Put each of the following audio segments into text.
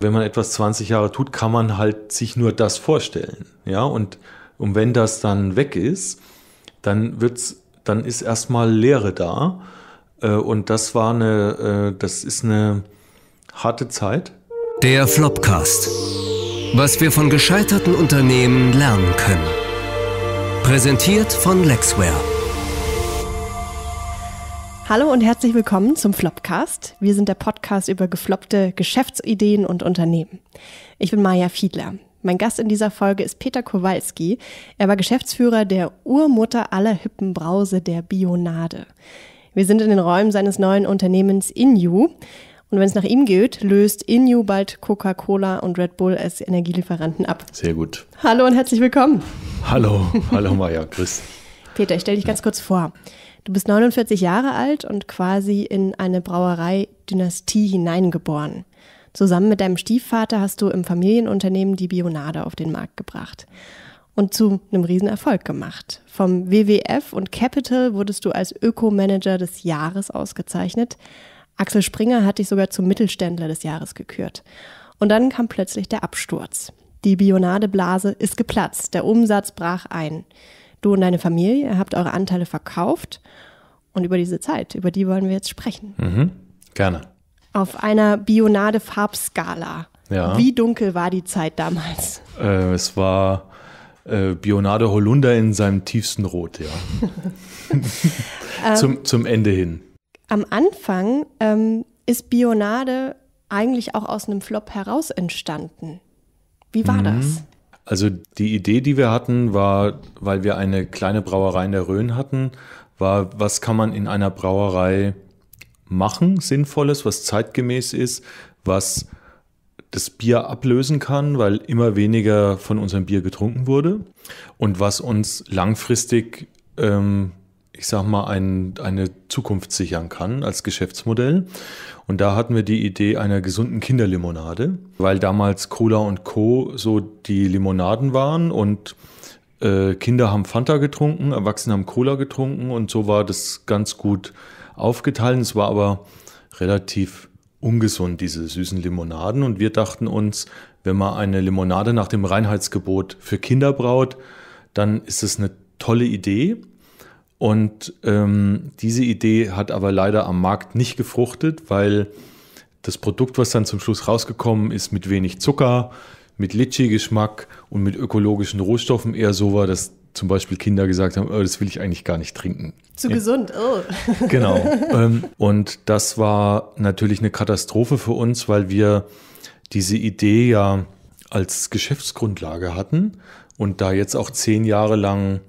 Wenn man etwas 20 Jahre tut, kann man halt sich nur das vorstellen. Ja? Und wenn das dann weg ist, dann ist erstmal Leere da. Und das war das ist eine harte Zeit. Der Flopcast. Was wir von gescheiterten Unternehmen lernen können. Präsentiert von Lexware. Hallo und herzlich willkommen zum Flopcast. Wir sind der Podcast über gefloppte Geschäftsideen und Unternehmen. Ich bin Maja Fiedler. Mein Gast in dieser Folge ist Peter Kowalsky. Er war Geschäftsführer der Urmutter aller hippen Brause, der Bionade. Wir sind in den Räumen seines neuen Unternehmens Inju. Und wenn es nach ihm geht, löst Inju bald Coca-Cola und Red Bull als Energielieferanten ab. Sehr gut. Hallo und herzlich willkommen. Hallo Maja, grüß. Peter, ich stelle dich ganz kurz vor. Du bist 49 Jahre alt und quasi in eine Brauerei-Dynastie hineingeboren. Zusammen mit deinem Stiefvater hast du im Familienunternehmen die Bionade auf den Markt gebracht und zu einem Riesenerfolg gemacht. Vom WWF und Capital wurdest du als Öko-Manager des Jahres ausgezeichnet. Axel Springer hat dich sogar zum Mittelständler des Jahres gekürt. Und dann kam plötzlich der Absturz. Die Bionade-Blase ist geplatzt, der Umsatz brach ein. Du und deine Familie habt eure Anteile verkauft und über diese Zeit, über die wollen wir jetzt sprechen. Mhm, gerne. Auf einer Bionade-Farbskala. Ja. Wie dunkel war die Zeit damals? Es war Bionade Holunder in seinem tiefsten Rot, ja. zum Ende hin. Am Anfang ist Bionade eigentlich auch aus einem Flop heraus entstanden. Wie war das? Also die Idee, die wir hatten, war, weil wir eine kleine Brauerei in der Rhön hatten, war, was kann man in einer Brauerei machen, Sinnvolles, was zeitgemäß ist, was das Bier ablösen kann, weil immer weniger von unserem Bier getrunken wurde und was uns langfristig, ich sag mal, eine Zukunft sichern kann als Geschäftsmodell. Und da hatten wir die Idee einer gesunden Kinderlimonade, weil damals Cola und Co. so die Limonaden waren und Kinder haben Fanta getrunken, Erwachsene haben Cola getrunken und so war das ganz gut aufgeteilt. Es war aber relativ ungesund, diese süßen Limonaden. Und wir dachten uns, wenn man eine Limonade nach dem Reinheitsgebot für Kinder braut, dann ist es eine tolle Idee. Und diese Idee hat aber leider am Markt nicht gefruchtet, weil das Produkt, was dann zum Schluss rausgekommen ist, mit wenig Zucker, mit Litschi-Geschmack und mit ökologischen Rohstoffen eher so war, dass zum Beispiel Kinder gesagt haben, oh, das will ich eigentlich gar nicht trinken. Zu gesund, oh. Genau. Und das war natürlich eine Katastrophe für uns, weil wir diese Idee ja als Geschäftsgrundlage hatten und da jetzt auch 10 Jahre lang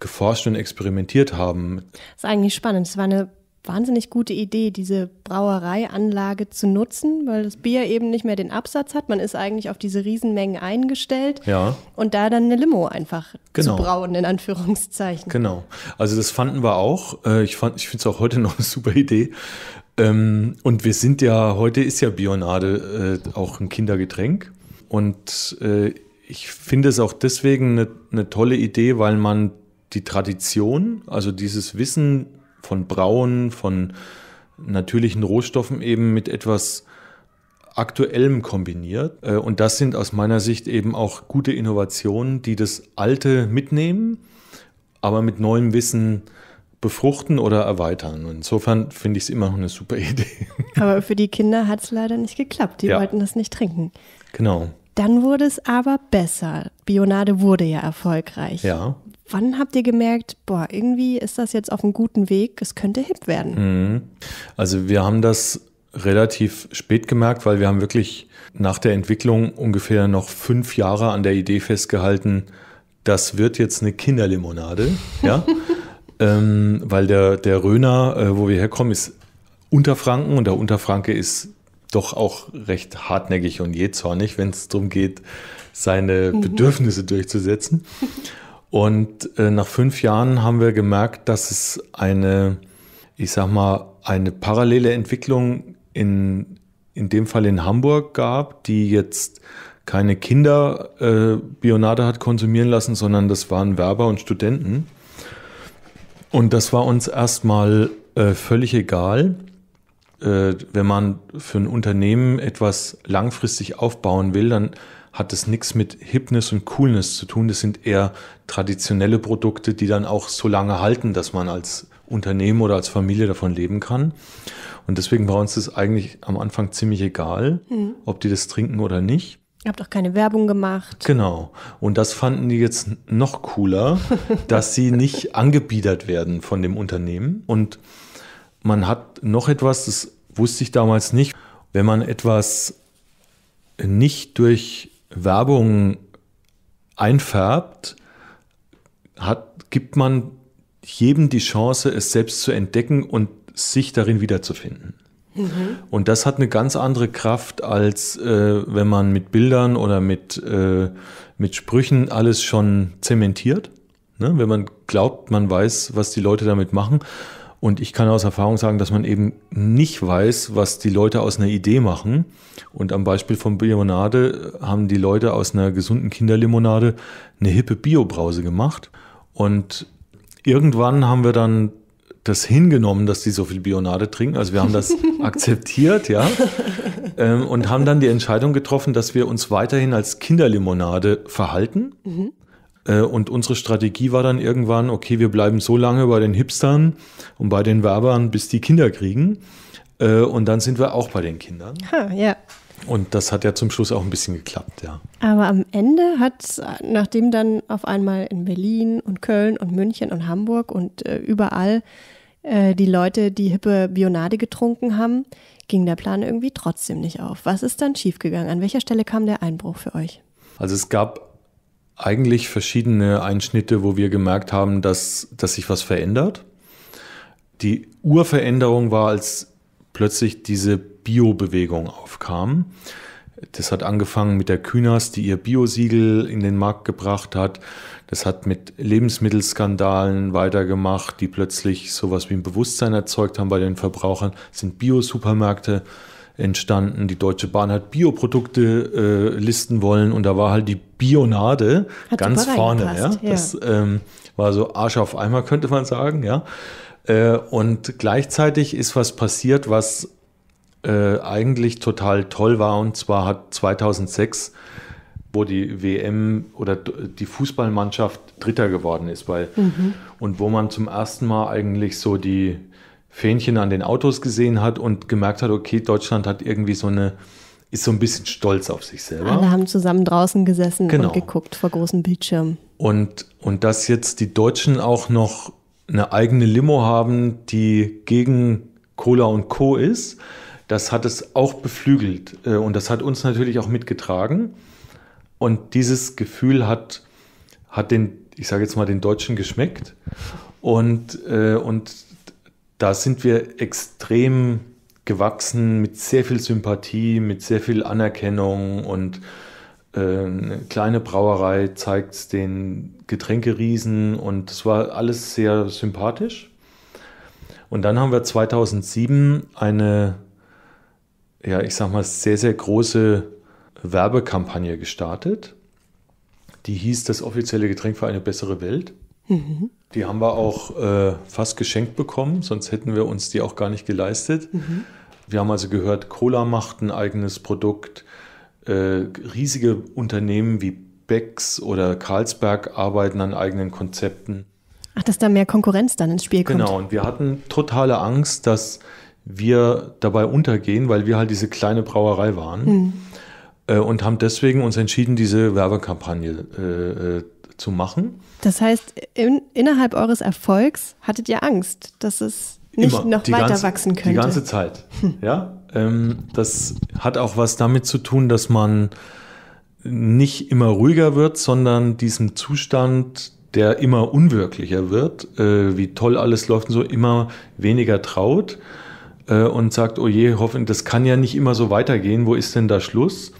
geforscht und experimentiert haben. Das ist eigentlich spannend. Es war eine wahnsinnig gute Idee, diese Brauereianlage zu nutzen, weil das Bier eben nicht mehr den Absatz hat. Man ist eigentlich auf diese Riesenmengen eingestellt, ja, und da dann eine Limo einfach, genau, zu brauen, in Anführungszeichen. Genau. Also das fanden wir auch. Ich finde es auch heute noch eine super Idee. Und wir sind ja, heute ist ja Bionade auch ein Kindergetränk. Und ich finde es auch deswegen eine tolle Idee, weil man die Tradition, also dieses Wissen von Brauen, von natürlichen Rohstoffen eben mit etwas Aktuellem kombiniert. Und das sind aus meiner Sicht eben auch gute Innovationen, die das Alte mitnehmen, aber mit neuem Wissen befruchten oder erweitern. Und insofern finde ich es immer noch eine super Idee. Aber für die Kinder hat es leider nicht geklappt. Die wollten das nicht trinken. Genau. Dann wurde es aber besser. Bionade wurde ja erfolgreich. Ja. Wann habt ihr gemerkt, boah, irgendwie ist das jetzt auf einem guten Weg, es könnte hip werden? Also wir haben das relativ spät gemerkt, weil wir haben wirklich nach der Entwicklung ungefähr noch 5 Jahre an der Idee festgehalten, das wird jetzt eine Kinderlimonade. Ja? Weil der Rhöner, wo wir herkommen, ist Unterfranken und der Unterfranke ist doch auch recht hartnäckig und jähzornig, wenn es darum geht, seine Bedürfnisse durchzusetzen. Und nach 5 Jahren haben wir gemerkt, dass es eine parallele Entwicklung in dem Fall in Hamburg gab, die jetzt keine Kinder Bionade hat konsumieren lassen, sondern das waren Werber und Studenten. Und das war uns erstmal völlig egal. wenn man für ein Unternehmen etwas langfristig aufbauen will, dann hat das nichts mit Hipness und Coolness zu tun. Das sind eher traditionelle Produkte, die dann auch so lange halten, dass man als Unternehmen oder als Familie davon leben kann. Und deswegen war uns das eigentlich am Anfang ziemlich egal, ob die das trinken oder nicht. Ihr habt auch keine Werbung gemacht. Genau. Und das fanden die jetzt noch cooler, dass sie nicht angebiedert werden von dem Unternehmen. Und man hat noch etwas, das wusste ich damals nicht, wenn man etwas nicht durch Werbung einfärbt, gibt man jedem die Chance, es selbst zu entdecken und sich darin wiederzufinden. Mhm. Und das hat eine ganz andere Kraft, als wenn man mit Bildern oder mit Sprüchen alles schon zementiert. Ne? Wenn man glaubt, man weiß, was die Leute damit machen. Und ich kann aus Erfahrung sagen, dass man eben nicht weiß, was die Leute aus einer Idee machen. Und am Beispiel von Bionade haben die Leute aus einer gesunden Kinderlimonade eine hippe Bio-Brause gemacht. Und irgendwann haben wir dann das hingenommen, dass die so viel Bionade trinken. Also wir haben das akzeptiert, ja. Und haben dann die Entscheidung getroffen, dass wir uns weiterhin als Kinderlimonade verhalten. Mhm. Und unsere Strategie war dann irgendwann, okay, wir bleiben so lange bei den Hipstern und bei den Werbern, bis die Kinder kriegen. Und dann sind wir auch bei den Kindern. Ha, ja. Und das hat ja zum Schluss auch ein bisschen geklappt, ja. Aber am Ende hat es, nachdem dann auf einmal in Berlin und Köln und München und Hamburg und überall die Leute die hippe Bionade getrunken haben, ging der Plan irgendwie trotzdem nicht auf. Was ist dann schiefgegangen? An welcher Stelle kam der Einbruch für euch? Also es gab eigentlich verschiedene Einschnitte, wo wir gemerkt haben, dass sich was verändert. Die Urveränderung war, als plötzlich diese Bio-Bewegung aufkam. Das hat angefangen mit der Künast, die ihr Bio-Siegel in den Markt gebracht hat. Das hat mit Lebensmittelskandalen weitergemacht, die plötzlich sowas wie ein Bewusstsein erzeugt haben bei den Verbrauchern. Es sind Bio-Supermärkte entstanden. Die Deutsche Bahn hat Bioprodukte listen wollen und da war halt die Bionade hat ganz vorne. Ja? Ja. Das war so Arsch auf Eimer, könnte man sagen. Ja? Und gleichzeitig ist was passiert, was eigentlich total toll war. Und zwar hat 2006, wo die WM oder die Fußballmannschaft Dritter geworden ist. Und wo man zum ersten Mal eigentlich so die Fähnchen an den Autos gesehen hat und gemerkt hat, okay, Deutschland hat irgendwie ist so ein bisschen stolz auf sich selber. Alle haben zusammen draußen gesessen und geguckt vor großen Bildschirmen. Und dass jetzt die Deutschen auch noch eine eigene Limo haben, die gegen Cola und Co. ist, das hat es auch beflügelt. Und das hat uns natürlich auch mitgetragen. Und dieses Gefühl hat den Deutschen geschmeckt. Und da sind wir extrem gewachsen, mit sehr viel Sympathie, mit sehr viel Anerkennung und eine kleine Brauerei zeigt den Getränkeriesen und es war alles sehr sympathisch. Und dann haben wir 2007 eine, ja, ich sag mal, sehr, sehr große Werbekampagne gestartet. Die hieß das offizielle Getränk für eine bessere Welt. Die haben wir auch fast geschenkt bekommen, sonst hätten wir uns die auch gar nicht geleistet. Mhm. Wir haben also gehört, Cola macht ein eigenes Produkt. Riesige Unternehmen wie Becks oder Carlsberg arbeiten an eigenen Konzepten. Ach, dass da mehr Konkurrenz dann ins Spiel kommt. Genau, und wir hatten totale Angst, dass wir dabei untergehen, weil wir halt diese kleine Brauerei waren. Mhm. Und haben deswegen uns entschieden, diese Werbekampagne zu machen. Das heißt, innerhalb eures Erfolgs hattet ihr Angst, dass es nicht wachsen könnte. Die ganze Zeit. Ja? Das hat auch was damit zu tun, dass man nicht immer ruhiger wird, sondern diesem Zustand, der immer unwirklicher wird, wie toll alles läuft und so, immer weniger traut und sagt, oh je, hoffentlich, das kann ja nicht immer so weitergehen, wo ist denn da Schluss?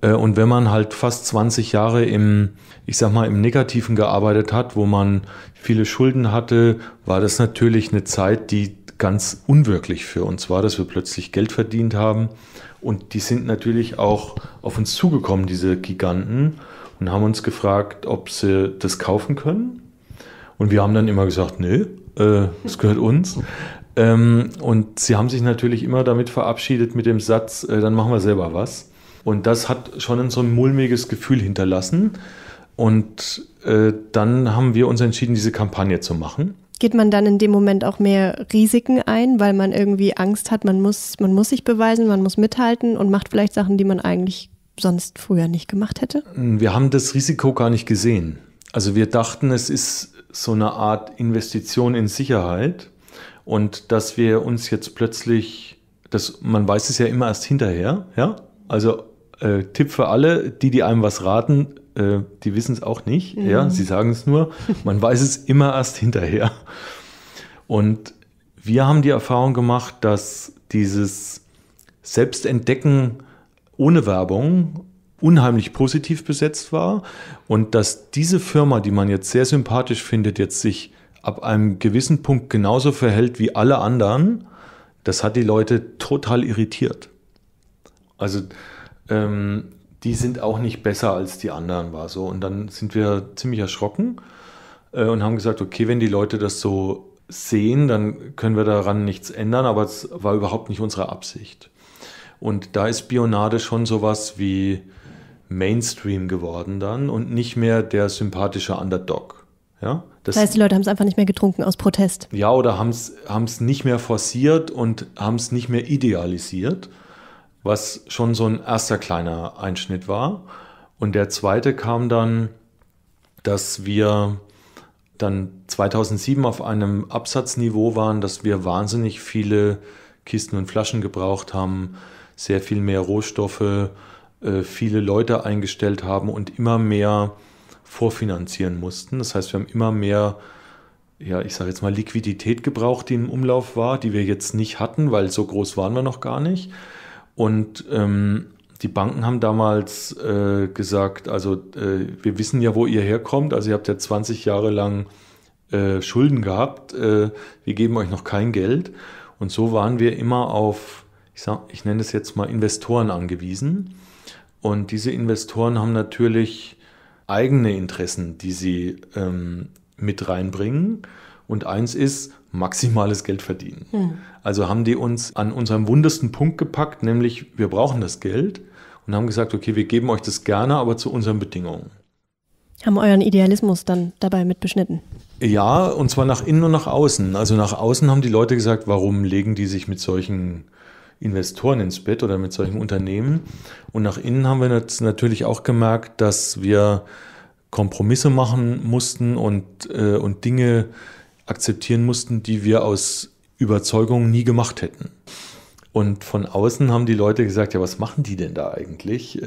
Und wenn man halt fast 20 Jahre im Negativen gearbeitet hat, wo man viele Schulden hatte, war das natürlich eine Zeit, die ganz unwirklich für uns war, dass wir plötzlich Geld verdient haben. Und die sind natürlich auch auf uns zugekommen, diese Giganten, und haben uns gefragt, ob sie das kaufen können. Und wir haben dann immer gesagt, nö, das gehört uns. Und sie haben sich natürlich immer damit verabschiedet mit dem Satz, dann machen wir selber was. Und das hat schon so ein mulmiges Gefühl hinterlassen. Und dann haben wir uns entschieden, diese Kampagne zu machen. Geht man dann in dem Moment auch mehr Risiken ein, weil man irgendwie Angst hat, man muss sich beweisen, man muss mithalten und macht vielleicht Sachen, die man eigentlich sonst früher nicht gemacht hätte? Wir haben das Risiko gar nicht gesehen. Also wir dachten, es ist so eine Art Investition in Sicherheit und dass wir uns jetzt plötzlich, man weiß es ja immer erst hinterher, ja? Also Tipp für alle, die einem was raten, die wissen es auch nicht, ja, sie sagen es nur, man weiß es immer erst hinterher. Und wir haben die Erfahrung gemacht, dass dieses Selbstentdecken ohne Werbung unheimlich positiv besetzt war und dass diese Firma, die man jetzt sehr sympathisch findet, jetzt sich ab einem gewissen Punkt genauso verhält wie alle anderen, das hat die Leute total irritiert. Also die sind auch nicht besser als die anderen, war so. Und dann sind wir ziemlich erschrocken und haben gesagt, okay, wenn die Leute das so sehen, dann können wir daran nichts ändern, aber es war überhaupt nicht unsere Absicht. Und da ist Bionade schon sowas wie Mainstream geworden dann und nicht mehr der sympathische Underdog. Ja? Das heißt, die Leute haben es einfach nicht mehr getrunken aus Protest. Ja, oder haben es nicht mehr forciert und haben es nicht mehr idealisiert, was schon so ein erster kleiner Einschnitt war. Und der zweite kam dann, dass wir dann 2007 auf einem Absatzniveau waren, dass wir wahnsinnig viele Kisten und Flaschen gebraucht haben, sehr viel mehr Rohstoffe, viele Leute eingestellt haben und immer mehr vorfinanzieren mussten. Das heißt, wir haben immer mehr, ja, ich sage jetzt mal, Liquidität gebraucht, die im Umlauf war, die wir jetzt nicht hatten, weil so groß waren wir noch gar nicht. Und die Banken haben damals gesagt, also wir wissen ja, wo ihr herkommt, also ihr habt ja 20 Jahre lang Schulden gehabt, wir geben euch noch kein Geld. Und so waren wir immer auf, ich nenne es jetzt mal Investoren angewiesen. Und diese Investoren haben natürlich eigene Interessen, die sie mit reinbringen. Und eins ist, maximales Geld verdienen. Hm. Also haben die uns an unserem wundesten Punkt gepackt, nämlich wir brauchen das Geld und haben gesagt, okay, wir geben euch das gerne, aber zu unseren Bedingungen. Haben euren Idealismus dann dabei mitbeschnitten? Ja, und zwar nach innen und nach außen. Also nach außen haben die Leute gesagt, warum legen die sich mit solchen Investoren ins Bett oder mit solchen Unternehmen? Und nach innen haben wir natürlich auch gemerkt, dass wir Kompromisse machen mussten und Dinge akzeptieren mussten, die wir aus Überzeugung nie gemacht hätten. Und von außen haben die Leute gesagt, ja, was machen die denn da eigentlich?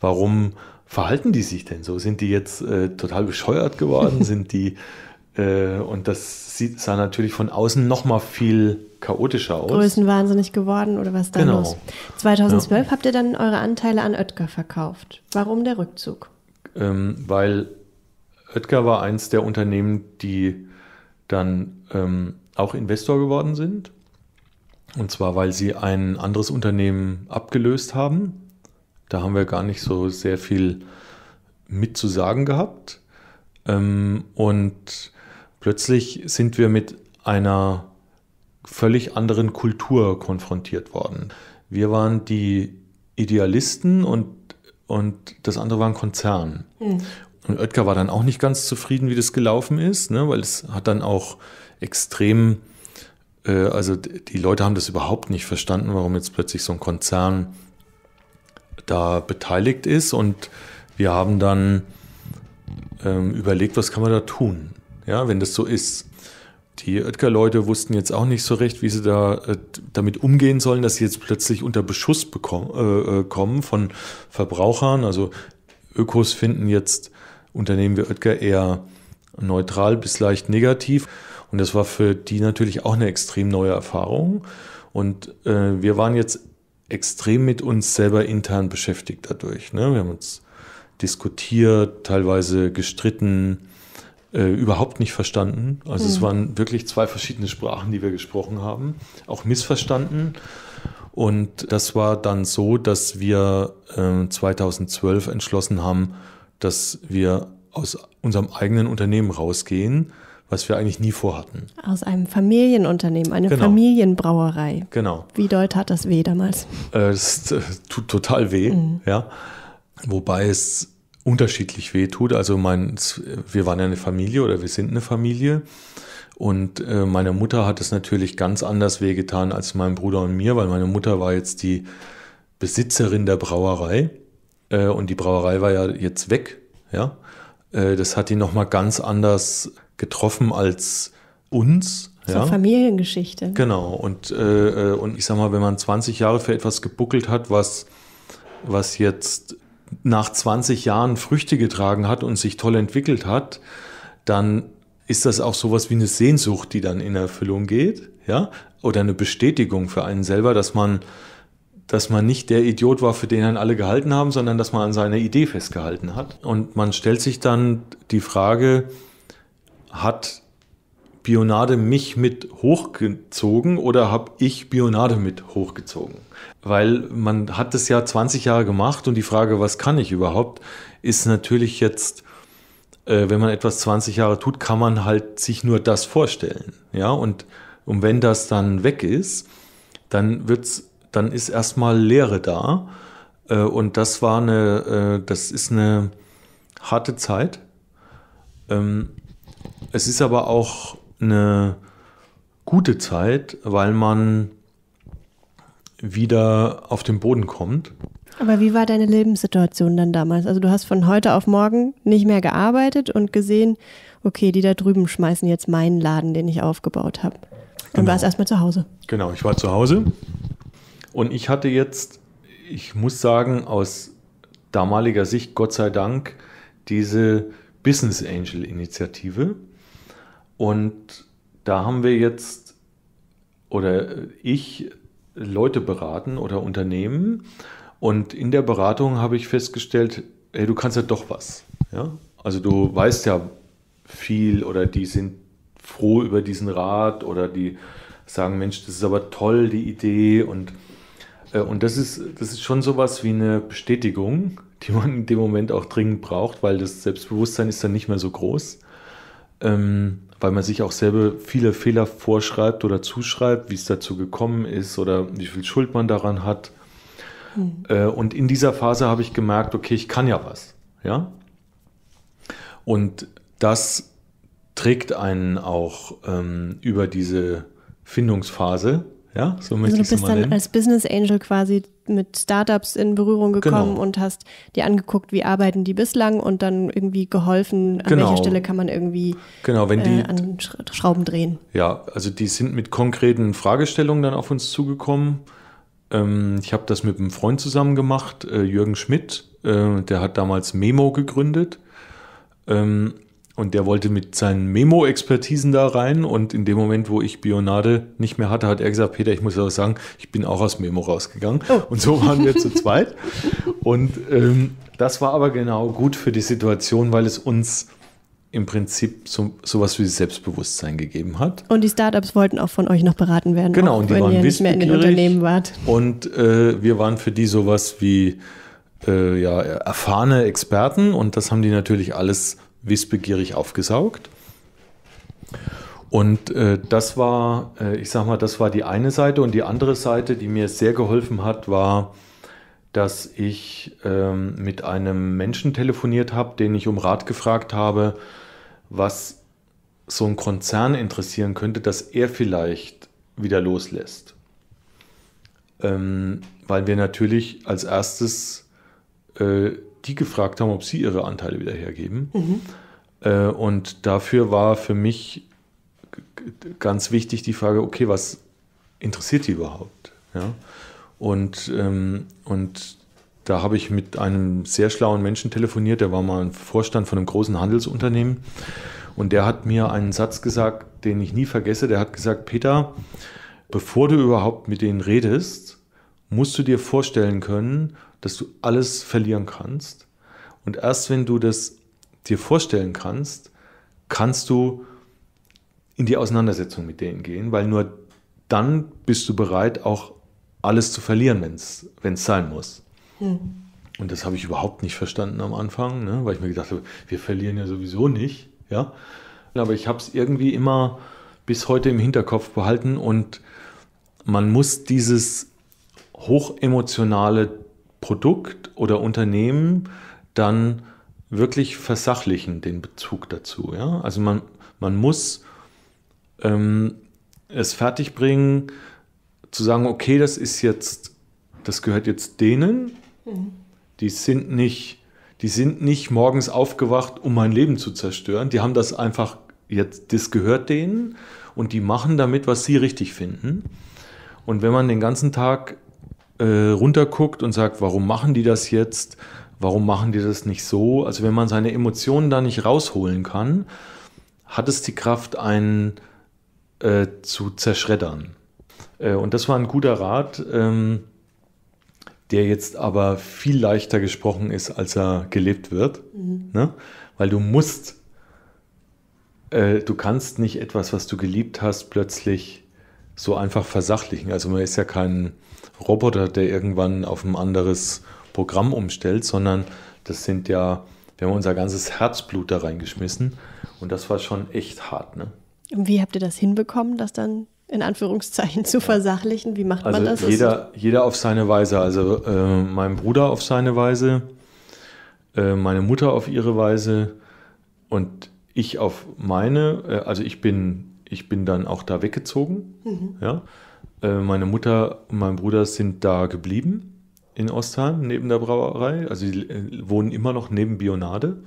Warum verhalten die sich denn so? Sind die jetzt total bescheuert geworden? Sind die, und das sah natürlich von außen noch mal viel chaotischer aus. Größenwahnsinnig geworden oder was da los? 2012 habt ihr dann eure Anteile an Oetker verkauft. Warum der Rückzug? Weil Oetker war eins der Unternehmen, die dann auch Investor geworden sind. Und zwar, weil sie ein anderes Unternehmen abgelöst haben. Da haben wir gar nicht so sehr viel mitzusagen gehabt. Und plötzlich sind wir mit einer völlig anderen Kultur konfrontiert worden. Wir waren die Idealisten und das andere war ein Konzern. Mhm. Und Oetker war dann auch nicht ganz zufrieden, wie das gelaufen ist, ne? Weil es hat dann auch extrem, also die Leute haben das überhaupt nicht verstanden, warum jetzt plötzlich so ein Konzern da beteiligt ist. Und wir haben dann überlegt, was kann man da tun, ja, wenn das so ist. Die Oetker-Leute wussten jetzt auch nicht so recht, wie sie da damit umgehen sollen, dass sie jetzt plötzlich unter Beschuss kommen von Verbrauchern. Also Ökos finden jetzt Unternehmen wie Oetker eher neutral bis leicht negativ. Und das war für die natürlich auch eine extrem neue Erfahrung. Und wir waren jetzt extrem mit uns selber intern beschäftigt dadurch, ne? Wir haben uns diskutiert, teilweise gestritten, überhaupt nicht verstanden. Also es waren wirklich zwei verschiedene Sprachen, die wir gesprochen haben, auch missverstanden. Und das war dann so, dass wir 2012 entschlossen haben, dass wir aus unserem eigenen Unternehmen rausgehen, was wir eigentlich nie vorhatten. Aus einem Familienunternehmen, eine Familienbrauerei. Genau. Wie doll tat das weh damals? Es tut total weh, ja. Wobei es unterschiedlich weh tut. Also wir waren ja eine Familie oder wir sind eine Familie. Und meine Mutter hat es natürlich ganz anders wehgetan als meinem Bruder und mir, weil meine Mutter war jetzt die Besitzerin der Brauerei und die Brauerei war ja jetzt weg. Ja? Das hat die nochmal ganz anders getroffen als uns. Ja? Familiengeschichte. Genau. Und ich sag mal, wenn man 20 Jahre für etwas gebuckelt hat, was jetzt nach 20 Jahren Früchte getragen hat und sich toll entwickelt hat, dann ist das auch sowas wie eine Sehnsucht, die dann in Erfüllung geht, ja? Oder eine Bestätigung für einen selber, dass man nicht der Idiot war, für den dann alle gehalten haben, sondern dass man an seiner Idee festgehalten hat. Und man stellt sich dann die Frage, hat Bionade mich mit hochgezogen oder habe ich Bionade mit hochgezogen? Weil man hat das ja 20 Jahre gemacht und die Frage, was kann ich überhaupt, ist natürlich jetzt, wenn man etwas 20 Jahre tut, kann man halt sich nur das vorstellen. Ja? Und wenn das dann weg ist, dann ist erstmal Leere da. Und das war das ist eine harte Zeit. Es ist aber auch eine gute Zeit, weil man wieder auf den Boden kommt. Aber wie war deine Lebenssituation dann damals? Also du hast von heute auf morgen nicht mehr gearbeitet und gesehen, okay, die da drüben schmeißen jetzt meinen Laden, den ich aufgebaut habe. Und warst erstmal zu Hause. Genau, ich war zu Hause und ich hatte jetzt, ich muss sagen, aus damaliger Sicht, Gott sei Dank, diese Business Angel Initiative. Und da haben wir jetzt, oder ich, Leute beraten oder Unternehmen. Und in der Beratung habe ich festgestellt, hey, du kannst ja doch was. Ja? Also du weißt ja viel oder die sind froh über diesen Rat oder die sagen, Mensch, das ist aber toll, die Idee. Und das ist schon sowas wie eine Bestätigung, die man in dem Moment auch dringend braucht, weil das Selbstbewusstsein ist dann nicht mehr so groß. Weil man sich auch selber viele Fehler vorschreibt oder zuschreibt, wie es dazu gekommen ist oder wie viel Schuld man daran hat. Und in dieser Phase habe ich gemerkt, okay, ich kann ja was. Ja? Und das trägt einen auch über diese Findungsphase. Ja? So möchte ich es mal nennen. Also du bist dann als Business Angel quasi mit Startups in Berührung gekommen und hast dir angeguckt, wie arbeiten die bislang und dann irgendwie geholfen, an welcher Stelle kann man irgendwie an Schrauben drehen. Ja, also die sind mit konkreten Fragestellungen dann auf uns zugekommen. Ich habe das mit einem Freund zusammen gemacht, Jürgen Schmidt, der hat damals Memo gegründet und der wollte mit seinen Memo-Expertisen da rein und in dem Moment, wo ich Bionade nicht mehr hatte, hat er gesagt, Peter, ich muss aber sagen, ich bin auch aus Memo rausgegangen und so waren wir zu zweit und das war aber genau gut für die Situation, weil es uns im Prinzip sowas wie Selbstbewusstsein gegeben hat. Und die Startups wollten auch von euch noch beraten werden, genau, und die waren nicht mehr in den Unternehmen wart. Und wir waren für die sowas wie erfahrene Experten und das haben die natürlich alles wissbegierig aufgesaugt. Und das war, ich sag mal, das war die eine Seite und die andere Seite, die mir sehr geholfen hat, war, dass ich mit einem Menschen telefoniert habe, den ich um Rat gefragt habe, was so ein Konzern interessieren könnte, dass er vielleicht wieder loslässt. Weil wir natürlich als erstes die gefragt haben, ob sie ihre Anteile wieder hergeben. Und dafür war für mich ganz wichtig die Frage, okay, was interessiert die überhaupt? Ja? Und da habe ich mit einem sehr schlauen Menschen telefoniert, der war mal ein Vorstand von einem großen Handelsunternehmen. Und der hat mir einen Satz gesagt, den ich nie vergesse. Der hat gesagt, Peter, bevor du überhaupt mit denen redest, musst du dir vorstellen können, dass du alles verlieren kannst. Und erst wenn du das dir vorstellen kannst, kannst du in die Auseinandersetzung mit denen gehen, weil nur dann bist du bereit, auch alles zu verlieren, wenn es sein muss. Und das habe ich überhaupt nicht verstanden am Anfang, ne? Weil ich mir gedacht habe, wir verlieren ja sowieso nicht. Ja? Aber ich habe es irgendwie immer bis heute im Hinterkopf behalten und man muss dieses hochemotionale Produkt oder Unternehmen dann wirklich versachlichen, den Bezug dazu. Ja? Also man muss es fertigbringen, zu sagen, okay, das ist jetzt, das gehört jetzt denen, die sind nicht morgens aufgewacht, um mein Leben zu zerstören. Die haben das einfach jetzt, das gehört denen und die machen damit, was sie richtig finden. Und wenn man den ganzen Tag runterguckt und sagt, warum machen die das jetzt? Warum machen die das nicht so? Also wenn man seine Emotionen da nicht rausholen kann, hat es die Kraft, einen zu zerschreddern. Und das war ein guter Rat, der jetzt aber viel leichter gesprochen ist, als er gelebt wird. Mhm. Ne? Weil du musst, du kannst nicht etwas, was du geliebt hast, plötzlich so einfach versachlichen. Also man ist ja kein Roboter, der irgendwann auf ein anderes Programm umstellt, sondern das sind ja, wir haben unser ganzes Herzblut da reingeschmissen und das war schon echt hart. Ne? Und wie habt ihr das hinbekommen, das dann in Anführungszeichen zu versachlichen? Wie macht man das? Jeder auf seine Weise. Also mein Bruder auf seine Weise, meine Mutter auf ihre Weise und ich auf meine. Also ich bin dann auch da weggezogen. Mhm. Ja? Meine Mutter und mein Bruder sind da geblieben in Ostheim, neben der Brauerei. Also die wohnen immer noch neben Bionade.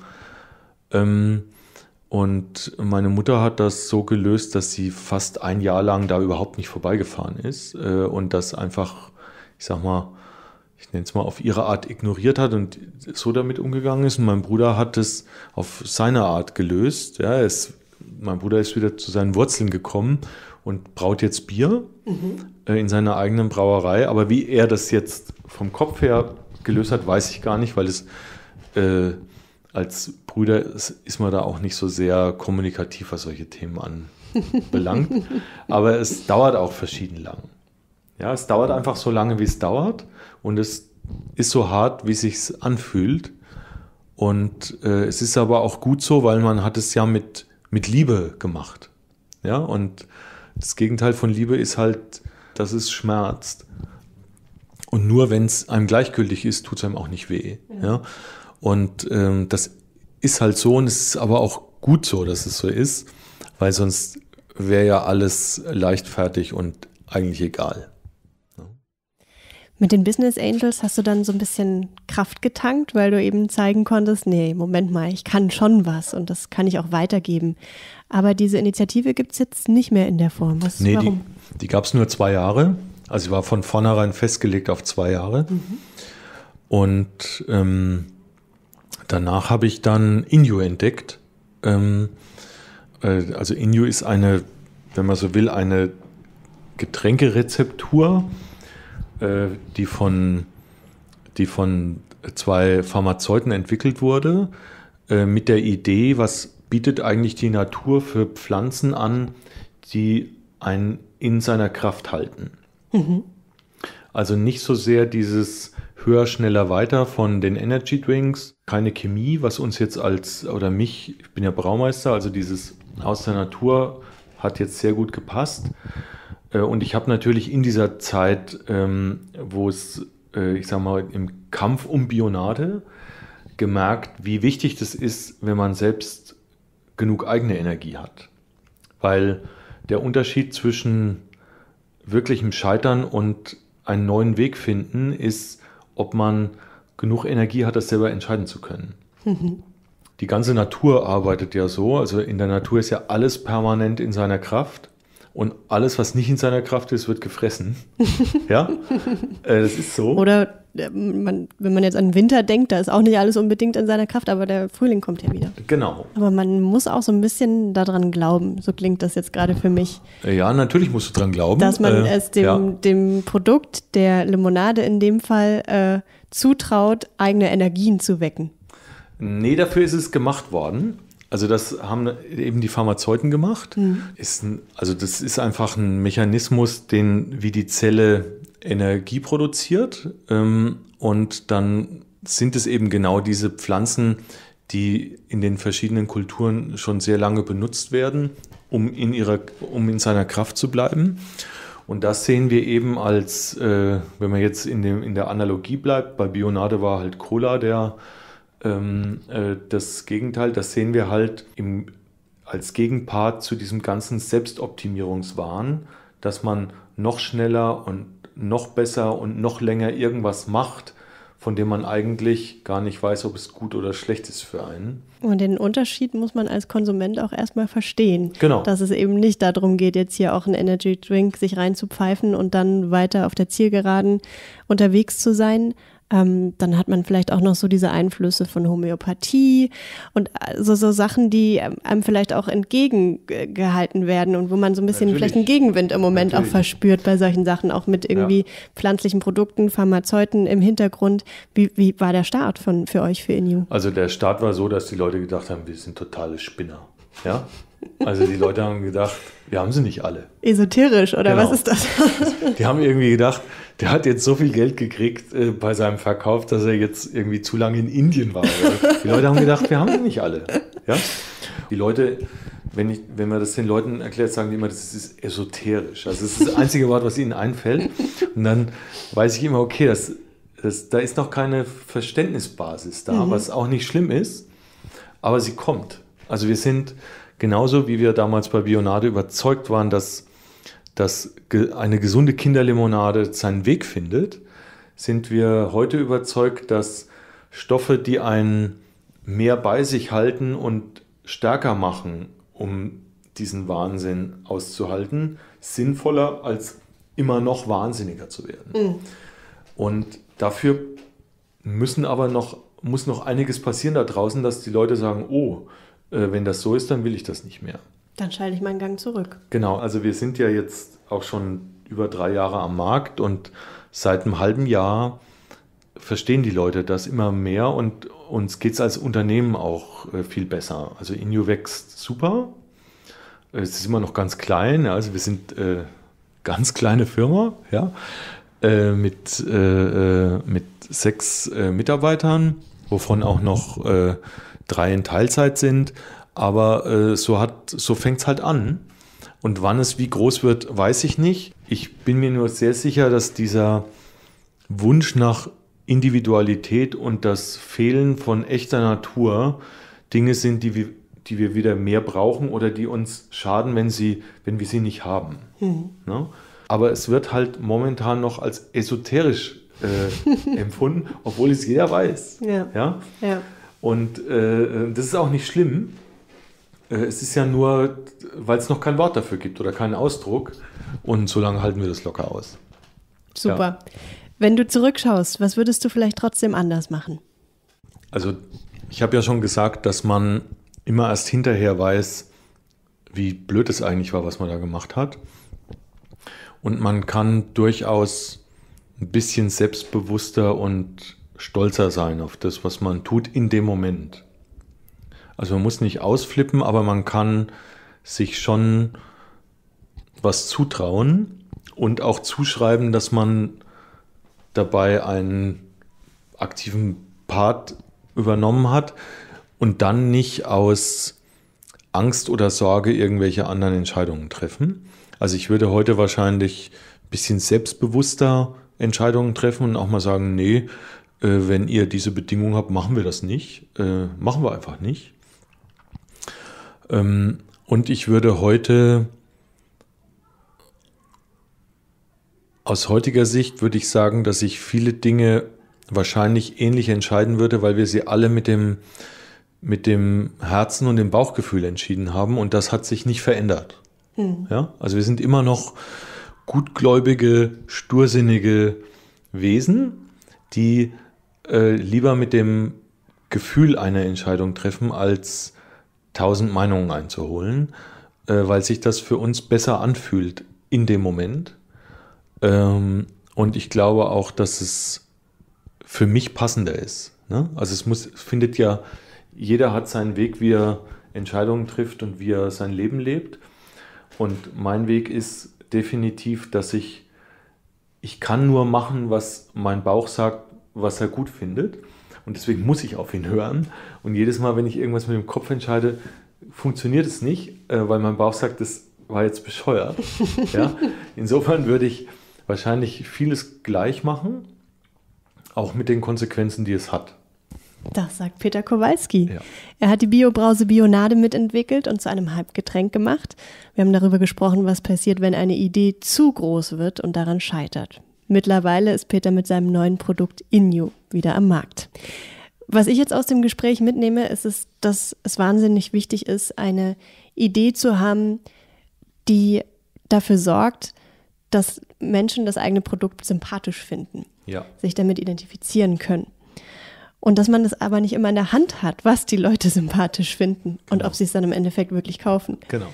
Und meine Mutter hat das so gelöst, dass sie fast ein Jahr lang da überhaupt nicht vorbeigefahren ist und das einfach, ich sag mal, ich nenne es mal, auf ihre Art ignoriert hat und so damit umgegangen ist. Und mein Bruder hat es auf seine Art gelöst. Ja, mein Bruder ist wieder zu seinen Wurzeln gekommen und braut jetzt Bier in seiner eigenen Brauerei. Aber wie er das jetzt vom Kopf her gelöst hat, weiß ich gar nicht, weil es... Als Brüder ist man da auch nicht so sehr kommunikativ, was solche Themen anbelangt. Aber es dauert auch verschieden lang. Ja, es dauert einfach so lange, wie es dauert. Und es ist so hart, wie es sich anfühlt. Und es ist aber auch gut so, weil man hat es ja mit Liebe gemacht. Ja, und das Gegenteil von Liebe ist halt, dass es schmerzt. Und nur wenn es einem gleichgültig ist, tut es einem auch nicht weh. Ja? Und das ist halt so und es ist aber auch gut so, dass es so ist, weil sonst wäre ja alles leichtfertig und eigentlich egal. Ja. Mit den Business Angels hast du dann so ein bisschen Kraft getankt, weil du eben zeigen konntest, nee, Moment mal, ich kann schon was und das kann ich auch weitergeben. Aber diese Initiative gibt es jetzt nicht mehr in der Form. Nee, warum? Die gab es nur 2 Jahre. Also ich war von vornherein festgelegt auf 2 Jahre. Mhm. Und danach habe ich dann Inju entdeckt. Also Inju ist eine, wenn man so will, eine Getränkerezeptur, die von 2 Pharmazeuten entwickelt wurde, mit der Idee, was bietet eigentlich die Natur für Pflanzen an, die einen in seiner Kraft halten. Mhm. Also nicht so sehr dieses höher, schneller, weiter von den Energy Drinks, keine Chemie, was uns jetzt ich bin ja Braumeister, also dieses aus der Natur hat jetzt sehr gut gepasst. Und ich habe natürlich in dieser Zeit, wo es, ich sag mal, im Kampf um Bionade gemerkt, wie wichtig das ist, wenn man selbst genug eigene Energie hat. Weil der Unterschied zwischen wirklichem Scheitern und einen neuen Weg finden ist, ob man genug Energie hat, das selber entscheiden zu können. Mhm. Die ganze Natur arbeitet ja so, also in der Natur ist ja alles permanent in seiner Kraft und alles, was nicht in seiner Kraft ist, wird gefressen. Ja, das ist so. Oder wenn man jetzt an den Winter denkt, da ist auch nicht alles unbedingt in seiner Kraft, aber der Frühling kommt ja wieder. Genau. Aber man muss auch so ein bisschen daran glauben, so klingt das jetzt gerade für mich. Ja, natürlich musst du dran glauben. Dass man es dem Produkt, der Limonade in dem Fall, zutraut, eigene Energien zu wecken. Nee, dafür ist es gemacht worden. Also das haben eben die Pharmazeuten gemacht. Mhm. Also das ist einfach ein Mechanismus, wie die Zelle Energie produziert. Und dann sind es eben genau diese Pflanzen, die in den verschiedenen Kulturen schon sehr lange benutzt werden, um in seiner Kraft zu bleiben. Und das sehen wir eben als, wenn man jetzt in der Analogie bleibt, bei Bionade war halt Cola das Gegenteil, das sehen wir halt als Gegenpart zu diesem ganzen Selbstoptimierungswahn, dass man noch schneller und noch besser und noch länger irgendwas macht, von dem man eigentlich gar nicht weiß, ob es gut oder schlecht ist für einen. Und den Unterschied muss man als Konsument auch erstmal verstehen. Genau. Dass es eben nicht darum geht, jetzt hier auch einen Energy Drink sich reinzupfeifen und dann weiter auf der Zielgeraden unterwegs zu sein. Dann hat man vielleicht auch noch so diese Einflüsse von Homöopathie und so Sachen, die einem vielleicht auch entgegengehalten werden und wo man so ein bisschen vielleicht einen Gegenwind im Moment auch verspürt bei solchen Sachen, auch mit irgendwie pflanzlichen Produkten, Pharmazeuten im Hintergrund. Wie war der Start für euch, für Inju? Also der Start war so, dass die Leute gedacht haben, wir sind totale Spinner, ja? Also die Leute haben gedacht, wir haben sie nicht alle. Esoterisch, oder genau. Was ist das? Die haben irgendwie gedacht, der hat jetzt so viel Geld gekriegt bei seinem Verkauf, dass er jetzt irgendwie zu lange in Indien war. Die Leute haben gedacht, wir haben sie nicht alle. Ja? Die Leute, wenn man das den Leuten erklärt, sagen die immer, das ist esoterisch. Also das ist das einzige Wort, was ihnen einfällt. Und dann weiß ich immer, okay, da ist noch keine Verständnisbasis da, was auch nicht schlimm ist, aber sie kommt. Also wir sind... Genauso wie wir damals bei Bionade überzeugt waren, dass eine gesunde Kinderlimonade seinen Weg findet, sind wir heute überzeugt, dass Stoffe, die einen mehr bei sich halten und stärker machen, um diesen Wahnsinn auszuhalten, sinnvoller als immer noch wahnsinniger zu werden. Mhm. Und dafür muss noch einiges passieren da draußen, dass die Leute sagen, oh, wenn das so ist, dann will ich das nicht mehr. Dann schalte ich meinen Gang zurück. Genau, also wir sind ja jetzt auch schon über 3 Jahre am Markt und seit einem halben Jahr verstehen die Leute das immer mehr und uns geht es als Unternehmen auch viel besser. Also Inju wächst super, es ist immer noch ganz klein, also wir sind ganz kleine Firma, ja, mit 6 Mitarbeitern, wovon auch noch 3 in Teilzeit sind, aber so fängt es halt an. Und wann es wie groß wird, weiß ich nicht. Ich bin mir nur sehr sicher, dass dieser Wunsch nach Individualität und das Fehlen von echter Natur Dinge sind, die wir wieder mehr brauchen oder die uns schaden, wenn wir sie nicht haben. Mhm. Ne? Aber es wird halt momentan noch als esoterisch empfunden, obwohl es jeder weiß. Ja. Ja? Ja. Und das ist auch nicht schlimm. Es ist ja nur, weil es noch kein Wort dafür gibt oder keinen Ausdruck. Und so lange halten wir das locker aus. Super. Ja. Wenn du zurückschaust, was würdest du vielleicht trotzdem anders machen? Also ich habe ja schon gesagt, dass man immer erst hinterher weiß, wie blöd es eigentlich war, was man da gemacht hat. Und man kann durchaus ein bisschen selbstbewusster und stolzer sein auf das, was man tut in dem Moment. Also man muss nicht ausflippen, aber man kann sich schon was zutrauen und auch zuschreiben, dass man dabei einen aktiven Part übernommen hat und dann nicht aus Angst oder Sorge irgendwelche anderen Entscheidungen treffen. Also ich würde heute wahrscheinlich ein bisschen selbstbewusster Entscheidungen treffen und auch mal sagen, nee, wenn ihr diese Bedingung habt, machen wir das nicht. Machen wir einfach nicht. Und ich würde aus heutiger Sicht sagen, dass ich viele Dinge wahrscheinlich ähnlich entscheiden würde, weil wir sie alle mit dem Herzen und dem Bauchgefühl entschieden haben und das hat sich nicht verändert. Hm. Ja? Also wir sind immer noch gutgläubige, stursinnige Wesen, die lieber mit dem Gefühl eine Entscheidung treffen, als 1000 Meinungen einzuholen, weil sich das für uns besser anfühlt in dem Moment. Und ich glaube auch, dass es für mich passender ist. Ne? Also jeder hat seinen Weg, wie er Entscheidungen trifft und wie er sein Leben lebt. Und mein Weg ist definitiv, dass ich kann nur machen, was mein Bauch sagt, was er gut findet. und deswegen muss ich auf ihn hören. Und jedes Mal, wenn ich irgendwas mit dem Kopf entscheide, funktioniert es nicht, weil mein Bauch sagt, das war jetzt bescheuert. Ja? Insofern würde ich wahrscheinlich vieles gleich machen, auch mit den Konsequenzen, die es hat. Das sagt Peter Kowalsky. Ja. Er hat die Biobrause Bionade mitentwickelt und zu einem Hype-Getränk gemacht. Wir haben darüber gesprochen, was passiert, wenn eine Idee zu groß wird und daran scheitert. Mittlerweile ist Peter mit seinem neuen Produkt Inju wieder am Markt. Was ich jetzt aus dem Gespräch mitnehme, ist, dass es wahnsinnig wichtig ist, eine Idee zu haben, die dafür sorgt, dass Menschen das eigene Produkt sympathisch finden, ja, sich damit identifizieren können. Und dass man das aber nicht immer in der Hand hat, was die Leute sympathisch finden, genau, und ob sie es dann im Endeffekt wirklich kaufen. Genau.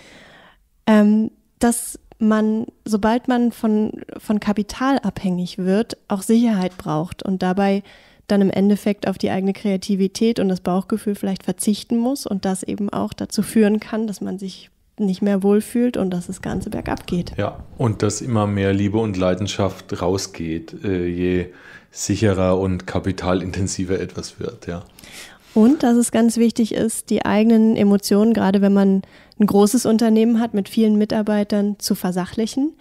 Dass man, sobald man von Kapital abhängig wird, auch Sicherheit braucht und dabei dann im Endeffekt auf die eigene Kreativität und das Bauchgefühl vielleicht verzichten muss und das eben auch dazu führen kann, dass man sich nicht mehr wohlfühlt und dass das Ganze bergab geht. Ja, und dass immer mehr Liebe und Leidenschaft rausgeht, je sicherer und kapitalintensiver etwas wird, ja. Und dass es ganz wichtig ist, die eigenen Emotionen, gerade wenn man ein großes Unternehmen hat, mit vielen Mitarbeitern zu versachlichen,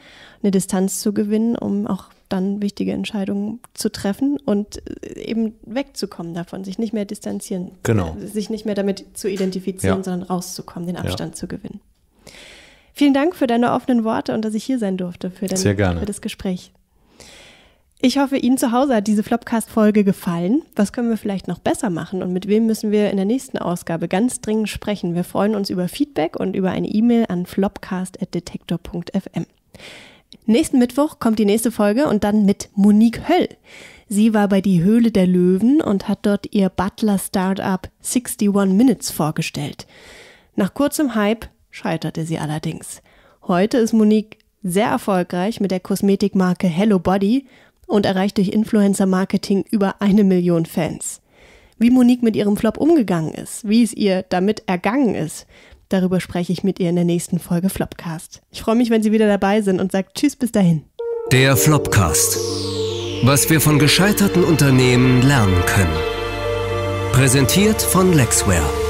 eine Distanz zu gewinnen, um auch dann wichtige Entscheidungen zu treffen und eben wegzukommen davon, sich nicht mehr distanzieren, genau, sich nicht mehr damit zu identifizieren, ja, sondern rauszukommen, den Abstand, ja, zu gewinnen. Vielen Dank für deine offenen Worte und dass ich hier sein durfte für das Gespräch. Ich hoffe, Ihnen zu Hause hat diese Flopcast-Folge gefallen. Was können wir vielleicht noch besser machen und mit wem müssen wir in der nächsten Ausgabe ganz dringend sprechen? Wir freuen uns über Feedback und über eine E-Mail an flopcast@detektor.fm. Nächsten Mittwoch kommt die nächste Folge und dann mit Monique Höll. Sie war bei Die Höhle der Löwen und hat dort ihr Butler-Startup 61 Minutes vorgestellt. Nach kurzem Hype scheiterte sie allerdings. Heute ist Monique sehr erfolgreich mit der Kosmetikmarke Hello Body und erreicht durch Influencer-Marketing über 1 Million Fans. Wie Monique mit ihrem Flop umgegangen ist, wie es ihr damit ergangen ist, darüber spreche ich mit ihr in der nächsten Folge Flopcast. Ich freue mich, wenn Sie wieder dabei sind und sage tschüss bis dahin. Der Flopcast. Was wir von gescheiterten Unternehmen lernen können. Präsentiert von Lexware.